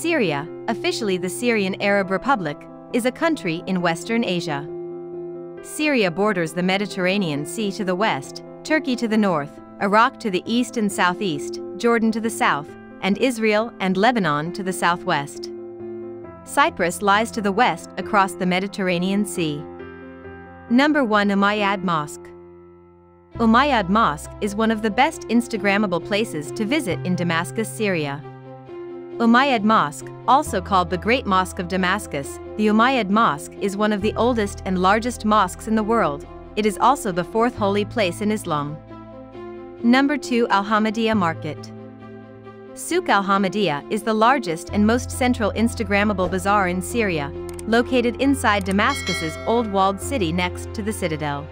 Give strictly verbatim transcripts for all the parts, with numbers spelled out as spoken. Syria, officially the Syrian Arab Republic, is a country in Western Asia. Syria borders the Mediterranean Sea to the west, Turkey to the north, Iraq to the east and southeast, Jordan to the south, and Israel and Lebanon to the southwest. Cyprus lies to the west across the Mediterranean Sea. Number one. Umayyad Mosque. Umayyad Mosque is one of the best Instagrammable places to visit in Damascus, Syria. Umayyad Mosque, also called the Great Mosque of Damascus, the Umayyad Mosque is one of the oldest and largest mosques in the world. It is also the fourth holy place in Islam. Number two. Al-Hamidiyah Market. Souk Al-Hamidiyah is the largest and most central Instagrammable bazaar in Syria, located inside Damascus's old walled city next to the citadel.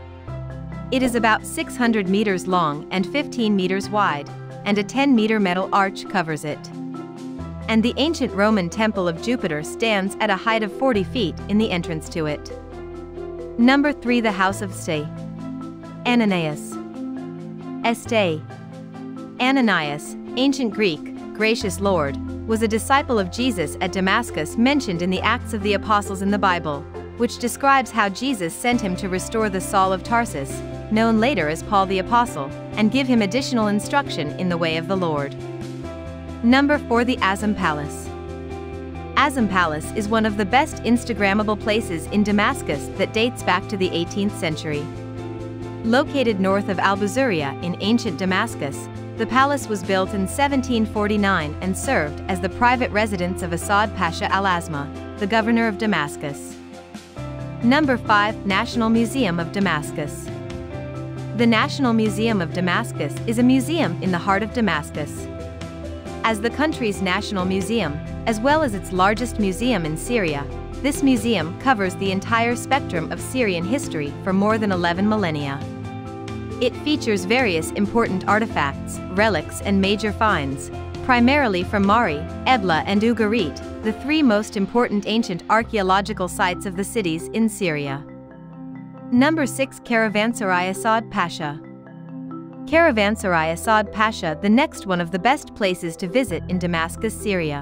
It is about six hundred meters long and fifteen meters wide, and a ten meter metal arch covers it. And the ancient Roman temple of Jupiter stands at a height of forty feet in the entrance to it. Number three. The House of Stay. Ananias. Estay. Ananias, ancient Greek, gracious Lord, was a disciple of Jesus at Damascus mentioned in the Acts of the Apostles in the Bible, which describes how Jesus sent him to restore the Saul of Tarsus, known later as Paul the Apostle, and give him additional instruction in the way of the Lord. Number four. The Azem Palace. Azem Palace is one of the best Instagrammable places in Damascus that dates back to the eighteenth century. Located north of Al-Buzuria in ancient Damascus, the palace was built in seventeen forty-nine and served as the private residence of Asad Pasha al-Azma, the governor of Damascus. Number five. National Museum of Damascus. The National Museum of Damascus is a museum in the heart of Damascus. As the country's national museum, as well as its largest museum in Syria, this museum covers the entire spectrum of Syrian history for more than eleven millennia. It features various important artifacts, relics and major finds, primarily from Mari, Ebla and Ugarit, the three most important ancient archaeological sites of the cities in Syria. Number six. Caravanserai Asad Pasha. Caravanserai Asad Pasha, the next one of the best places to visit in Damascus, Syria.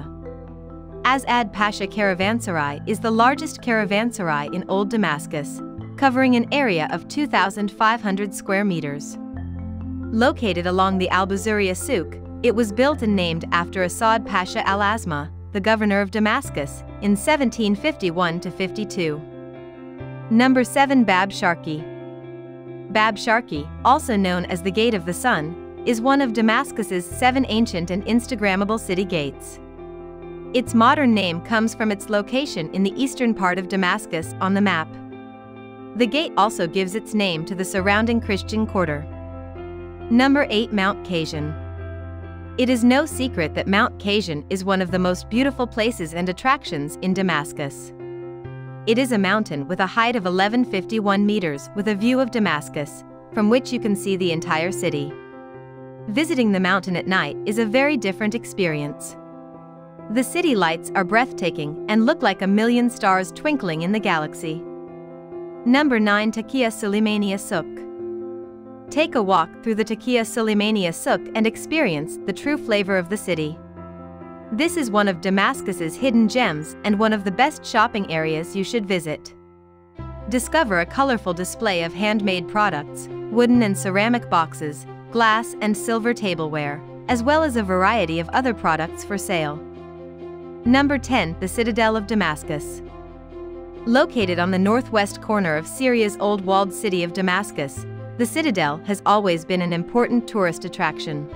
Asad Pasha Caravanserai is the largest caravanserai in Old Damascus, covering an area of two thousand five hundred square meters. Located along the Al-Buzuria Souk, it was built and named after Asad Pasha al-Asma, the governor of Damascus, in seventeen fifty-one to fifty-two. Number seven. Bab Sharqi. Bab Sharqi, also known as the Gate of the Sun, is one of Damascus's seven ancient and Instagrammable city gates. Its modern name comes from its location in the eastern part of Damascus on the map. The gate also gives its name to the surrounding Christian quarter. Number eight. Mount Qasioun. It is no secret that Mount Qasioun is one of the most beautiful places and attractions in Damascus. It is a mountain with a height of eleven hundred fifty-one meters with a view of Damascus, from which you can see the entire city. Visiting the mountain at night is a very different experience. The city lights are breathtaking and look like a million stars twinkling in the galaxy. Number nine. Takia Sulemania Souk. Take a walk through the Takia Sulemania Souk and experience the true flavor of the city. This is one of Damascus's hidden gems and one of the best shopping areas you should visit. Discover a colorful display of handmade products, wooden and ceramic boxes, glass and silver tableware, as well as a variety of other products for sale. Number ten. The Citadel of Damascus. Located on the northwest corner of Syria's old walled city of Damascus, the citadel has always been an important tourist attraction.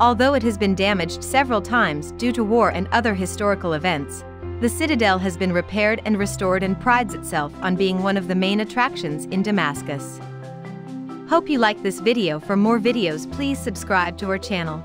Although it has been damaged several times due to war and other historical events, the citadel has been repaired and restored and prides itself on being one of the main attractions in Damascus. Hope you like this video. For more videos, please subscribe to our channel.